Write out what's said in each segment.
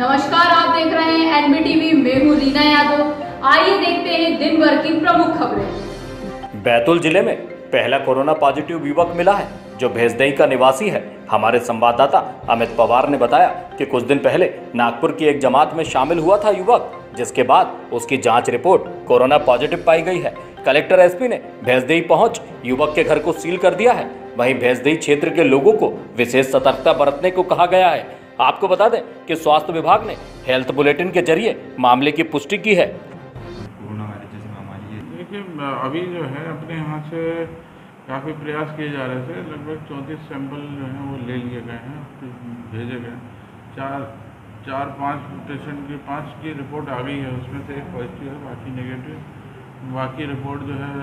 नमस्कार, आप देख रहे हैं NB टीवी। मैं हूं लीना यादव। आइए देखते हैं दिन भर की प्रमुख खबरें। बैतूल जिले में पहला कोरोना पॉजिटिव युवक मिला है जो भैसदेई का निवासी है। हमारे संवाददाता अमित पवार ने बताया कि कुछ दिन पहले नागपुर की एक जमात में शामिल हुआ था युवक, जिसके बाद उसकी जांच रिपोर्ट कोरोना पॉजिटिव पाई गई है। कलेक्टर SP ने भैसदेई पहुंच युवक के घर को सील कर दिया है। वहीं भैसदेई क्षेत्र के लोगों को विशेष सतर्कता बरतने को कहा गया है। आपको बता दें कि स्वास्थ्य विभाग ने हेल्थ बुलेटिन के जरिए मामले की पुष्टि की है। अभी जो है अपने यहाँ से काफ़ी प्रयास किए जा रहे थे। लगभग 34 सैंपल जो है वो ले लिए गए हैं, भेजे गए। चार पाँच पेशेंट की 5 की रिपोर्ट आ गई है, उसमें से एक पॉजिटिव है, बाकी नेगेटिव। बाकी रिपोर्ट जो है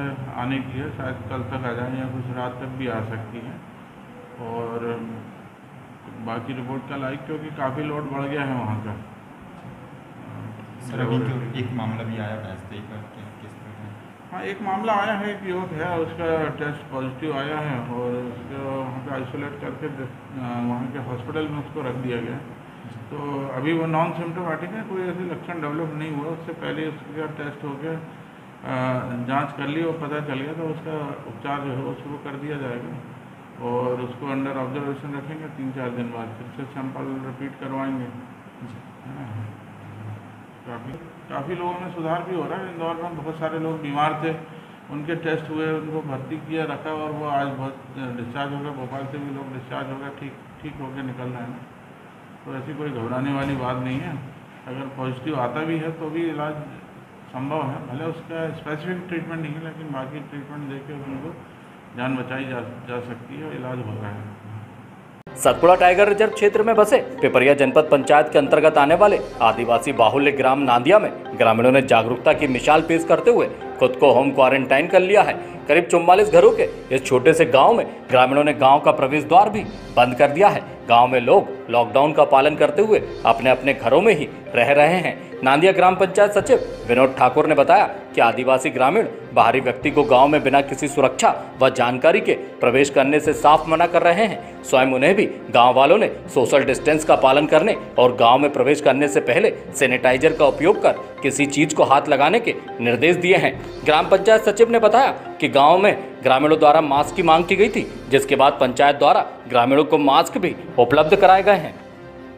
आने की है, शायद कल तक आ जाए या कुछ रात तक भी आ सकती है। और बाकी रिपोर्ट कल आई क्योंकि काफ़ी लोड बढ़ गया है वहाँ का। एक मामला भी आया भैसदेई का। हाँ, एक मामला आया है, एक युवक है, उसका टेस्ट पॉजिटिव आया है और उसको वहाँ पर आइसोलेट करके वहाँ के हॉस्पिटल में उसको रख दिया गया। तो अभी वो नॉन सिम्टोमेटिक है, कोई ऐसे लक्षण डेवलप नहीं हुआ। उससे पहले उसका टेस्ट होकर जांच कर ली और पता चल गया, तो उसका उपचार जो है वो शुरू कर दिया जाएगा और उसको अंडर ऑब्जर्वेशन रखेंगे। 3-4 दिन बाद फिर से सैंपल रिपीट करवाएँगे। काफ़ी लोगों में सुधार भी हो रहा है। इंदौर में बहुत सारे लोग बीमार थे, उनके टेस्ट हुए, उनको भर्ती किया, रखा और वो आज बहुत डिस्चार्ज हो गए। भोपाल से भी लोग डिस्चार्ज हो गए, ठीक होकर निकल रहे हैं। तो ऐसी कोई घबराने वाली बात नहीं है। अगर पॉजिटिव आता भी है तो भी इलाज संभव है, भले उसका स्पेसिफिक ट्रीटमेंट नहीं है, लेकिन बाकी ट्रीटमेंट देके उनको जान बचाई जा सकती है और इलाज हो रहा है। सतपुड़ा टाइगर रिजर्व क्षेत्र में बसे पिपरिया जनपद पंचायत के अंतर्गत आने वाले आदिवासी बाहुल्य ग्राम नांदिया में ग्रामीणों ने जागरूकता की मिसाल पेश करते हुए खुद को होम क्वारंटाइन कर लिया है। करीब 44 घरों के इस छोटे से गांव में ग्रामीणों ने गांव का प्रवेश द्वार भी बंद कर दिया है। गांव में लोग लॉकडाउन का पालन करते हुए अपने अपने घरों में ही रह रहे हैं। नांदिया ग्राम पंचायत सचिव विनोद ठाकुर ने बताया कि आदिवासी ग्रामीण बाहरी व्यक्ति को गांव में बिना किसी सुरक्षा व जानकारी के प्रवेश करने से साफ मना कर रहे हैं। स्वयं उन्हें भी गांव वालों ने सोशल डिस्टेंस का पालन करने और गांव में प्रवेश करने से पहले सैनिटाइजर का उपयोग कर किसी चीज को हाथ लगाने के निर्देश दिए हैं। ग्राम पंचायत सचिव ने बताया कि गांव में ग्रामीणों द्वारा मास्क की मांग की गई थी, जिसके बाद पंचायत द्वारा ग्रामीणों को मास्क भी उपलब्ध कराए गए हैं।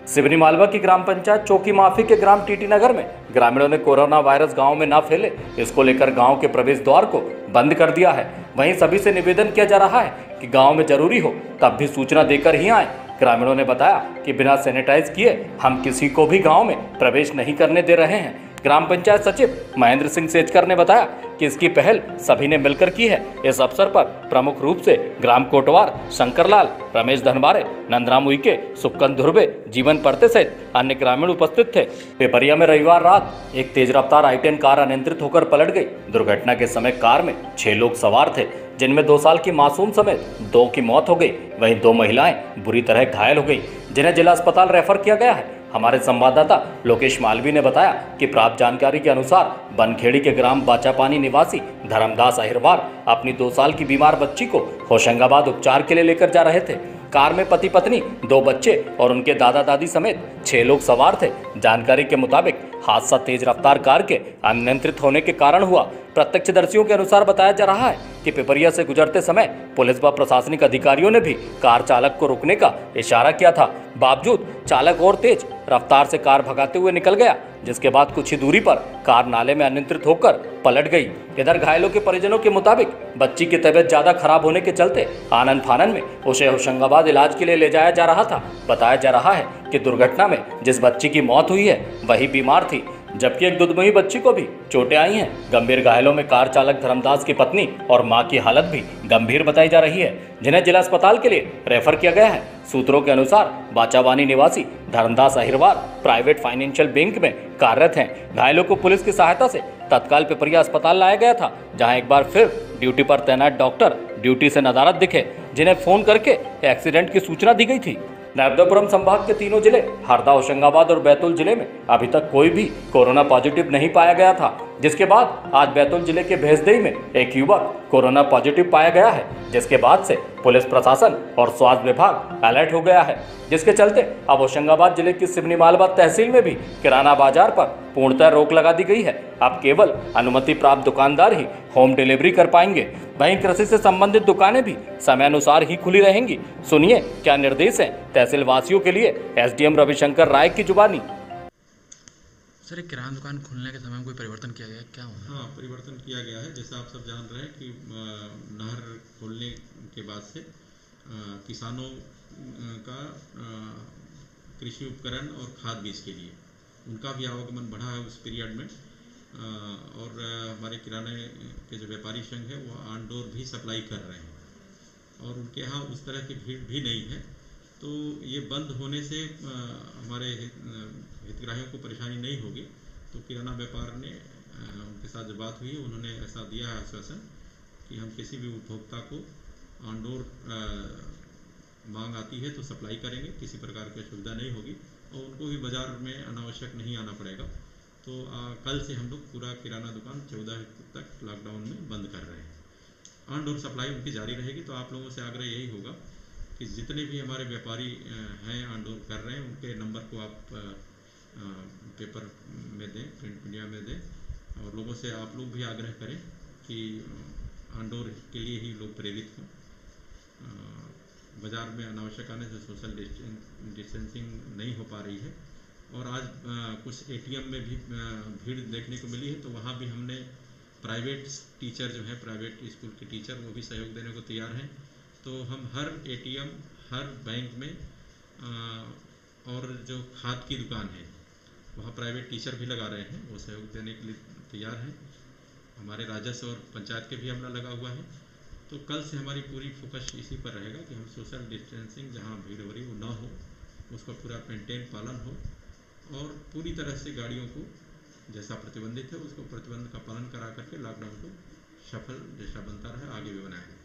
सिवनी मालवा की ग्राम पंचायत चौकी माफी के ग्राम टीटी नगर में ग्रामीणों ने कोरोना वायरस गांव में न फैले, इसको लेकर गांव के प्रवेश द्वार को बंद कर दिया है। वहीं सभी से निवेदन किया जा रहा है कि गांव में जरूरी हो तब भी सूचना देकर ही आए। ग्रामीणों ने बताया कि बिना सैनिटाइज किए हम किसी को भी गाँव में प्रवेश नहीं करने दे रहे हैं। ग्राम पंचायत सचिव महेंद्र सिंह सेजकर ने बताया कि इसकी पहल सभी ने मिलकर की है। इस अवसर पर प्रमुख रूप से ग्राम कोटवार शंकर लाल, रमेश धनबारे, नंदराम उइके, सुकंद धुरबे, जीवन परते सहित अन्य ग्रामीण उपस्थित थे। पिपरिया में रविवार रात एक तेज रफ्तार i10 कार अनियंत्रित होकर पलट गई। दुर्घटना के समय कार में 6 लोग सवार थे, जिनमें 2 साल की मासूम समेत 2 की मौत हो गई। वहीं 2 महिलाएं बुरी तरह घायल हो गई, जिन्हें जिला अस्पताल रेफर किया गया है। हमारे संवाददाता लोकेश मालवी ने बताया कि प्राप्त जानकारी के अनुसार बनखेड़ी के ग्राम बाचापानी निवासी धर्मदास अहिरवार अपनी 2 साल की बीमार बच्ची को होशंगाबाद उपचार के लिए लेकर जा रहे थे। कार में पति पत्नी, 2 बच्चे और उनके दादा दादी समेत 6 लोग सवार थे। जानकारी के मुताबिक हादसा तेज रफ्तार कार के अनियंत्रित होने के कारण हुआ। प्रत्यक्षदर्शियों के अनुसार बताया जा रहा है कि पिपरिया से गुजरते समय पुलिस व प्रशासनिक अधिकारियों ने भी कार चालक को रुकने का इशारा किया था, बावजूद चालक और तेज रफ्तार से कार भगाते हुए निकल गया, जिसके बाद कुछ ही दूरी पर कार नाले में अनियंत्रित होकर पलट गई। इधर घायलों के परिजनों के मुताबिक बच्ची की तबीयत ज्यादा खराब होने के चलते आनन फानन में उसे होशंगाबाद इलाज के लिए ले जाया जा रहा था। बताया जा रहा है कि दुर्घटना में जिस बच्ची की मौत हुई है वही बीमार थी, जबकि एक दुधमुही बच्ची को भी चोटें आई हैं। गंभीर घायलों में कार चालक धर्मदास की पत्नी और मां की हालत भी गंभीर बताई जा रही है, जिन्हें जिला अस्पताल के लिए रेफर किया गया है। सूत्रों के अनुसार बाचावानी निवासी Dharmdas Ahirwar private financial bank में कार्यरत हैं। घायलों को पुलिस की सहायता से तत्काल पिपरिया अस्पताल लाया गया था, जहां एक बार फिर ड्यूटी पर तैनात डॉक्टर ड्यूटी से नदारद दिखे, जिन्हें फोन करके एक्सीडेंट की सूचना दी गई थी। नर्मदापुरम संभाग के 3 जिले हरदा, होशंगाबाद और बैतूल जिले में अभी तक कोई भी कोरोना पॉजिटिव नहीं पाया गया था। जिसके बाद आज बैतूल जिले के भैसदेई में एक युवक कोरोना पॉजिटिव पाया गया है, जिसके बाद से पुलिस प्रशासन और स्वास्थ्य विभाग अलर्ट हो गया है, जिसके चलते अब होशंगाबाद जिले की सिवनी मालवा तहसील में भी किराना बाजार पर पूर्णतः रोक लगा दी गई है। अब केवल अनुमति प्राप्त दुकानदार ही होम डिलीवरी कर पाएंगे। वहीं कृषि से संबंधित दुकानें भी समयानुसार ही खुली रहेंगी। सुनिए क्या निर्देश है तहसील वासियों के लिए SDM रविशंकर राय की जुबानी। सर, एक किराना दुकान खुलने के समय कोई परिवर्तन किया गया है क्या? हाँ, परिवर्तन किया गया है। जैसे आप सब जान रहे हैं कि नहर खोलने के बाद से किसानों का कृषि उपकरण और खाद बीज के लिए उनका भी आवागमन बढ़ा है उस पीरियड में। और हमारे किराने के जो व्यापारी संघ है वो ऑन डोर भी सप्लाई कर रहे हैं और उनके यहाँ उस तरह की भीड़ भी नहीं है। तो ये बंद होने से हमारे हितग्राहियों को परेशानी नहीं होगी। तो किराना व्यापार ने उनके साथ जो बात हुई उन्होंने ऐसा दिया है आश्वासन कि हम किसी भी उपभोक्ता को ऑन डोर मांग आती है तो सप्लाई करेंगे, किसी प्रकार की सुविधा नहीं होगी और उनको भी बाज़ार में अनावश्यक नहीं आना पड़ेगा। तो कल से हम लोग पूरा किराना दुकान 14 तक लॉकडाउन में बंद कर रहे हैं। ऑन डोर सप्लाई उनकी जारी रहेगी। तो आप लोगों से आग्रह यही होगा कि जितने भी हमारे व्यापारी हैं आंदोलन कर रहे हैं उनके नंबर को आप पेपर में दें, प्रिंट मीडिया में दें और लोगों से आप लोग भी आग्रह करें कि आंदोलन के लिए ही लोग प्रेरित हों। बाज़ार में अनावश्यक आने से सोशल डिस्टेंसिंग नहीं हो पा रही है और आज कुछ ATM में भी भीड़ देखने को मिली है। तो वहाँ भी हमने प्राइवेट टीचर जो हैं, प्राइवेट स्कूल के टीचर, वो भी सहयोग देने को तैयार हैं। तो हम हर ATM, हर बैंक में और जो खाद की दुकान है वहाँ प्राइवेट टीचर भी लगा रहे हैं, वो सहयोग देने के लिए तैयार हैं। हमारे राजस्व और पंचायत के भी हमला लगा हुआ है। तो कल से हमारी पूरी फोकस इसी पर रहेगा कि हम सोशल डिस्टेंसिंग, जहाँ भीड़ हो रही वो ना हो, उसका पूरा मेंटेन पालन हो और पूरी तरह से गाड़ियों को जैसा प्रतिबंधित है उसको प्रतिबंध का पालन करा करके लॉकडाउन को सफल जैसा बनता रहे आगे भी बनाएंगे।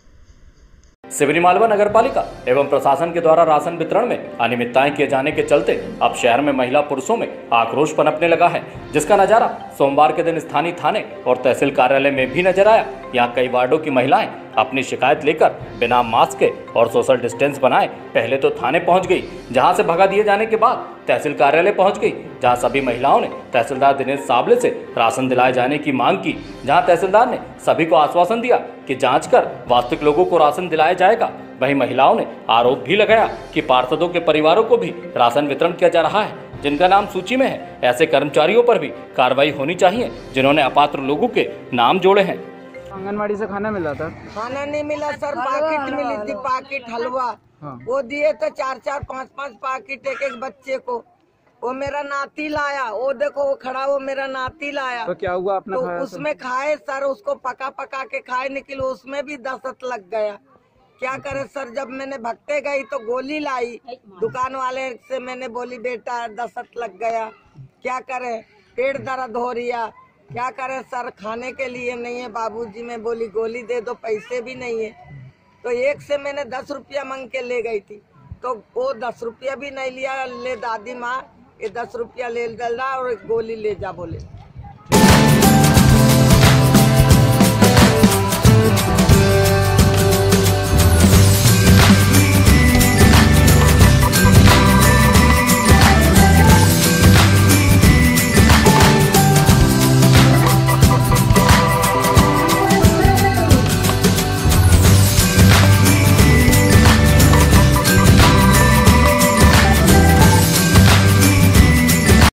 सिवनी मालवा नगर पालिका एवं प्रशासन के द्वारा राशन वितरण में अनियमितताएं किए जाने के चलते अब शहर में महिला पुरुषों में आक्रोश पनपने लगा है, जिसका नजारा सोमवार के दिन स्थानीय थाने और तहसील कार्यालय में भी नजर आया। यहाँ कई वार्डों की महिलाएं अपनी शिकायत लेकर बिना मास्क के और सोशल डिस्टेंस बनाए पहले तो थाने पहुँच गई, जहाँ से भगा दिए जाने के बाद तहसील कार्यालय पहुँच गई, जहाँ सभी महिलाओं ने तहसीलदार दिनेश साबले से राशन दिलाए जाने की मांग की, जहाँ तहसीलदार ने सभी को आश्वासन दिया कि जांच कर वास्तविक लोगों को राशन दिलाया जाएगा। वहीं महिलाओं ने आरोप भी लगाया कि पार्षदों के परिवारों को भी राशन वितरण किया जा रहा है, जिनका नाम सूची में है। ऐसे कर्मचारियों पर भी कार्रवाई होनी चाहिए जिन्होंने अपात्र लोगों के नाम जोड़े हैं। आंगनबाड़ी से खाना मिला था? खाना नहीं मिला सर, पैकेट मिली थी, पैकेट हलवा। हाँ। वो दिए तो 4-4, 5-5 पैकेट एक एक बच्चे को। वो मेरा नाती लाया, वो देखो वो खड़ा, वो मेरा नाती लाया। तो क्या हुआ आपने? तो खाया उसमें खाए सर, उसको पका पका के खाए निकले, उसमें भी 10 लग गया। क्या करे सर, जब मैंने भगते गई तो गोली लाई, दुकान वाले से मैंने बोली बेटा 10 लग गया, क्या करे, पेट दर्द हो रिया, क्या करें सर, खाने के लिए नहीं है। बाबूजी मैं बोली गोली दे दो, पैसे भी नहीं है। तो एक से मैंने 10 रुपया मांग के ले गई थी, तो वो 10 रुपया भी नहीं लिया। ले दादी माँ ये 10 रुपया ले डाला और गोली ले जा बोले।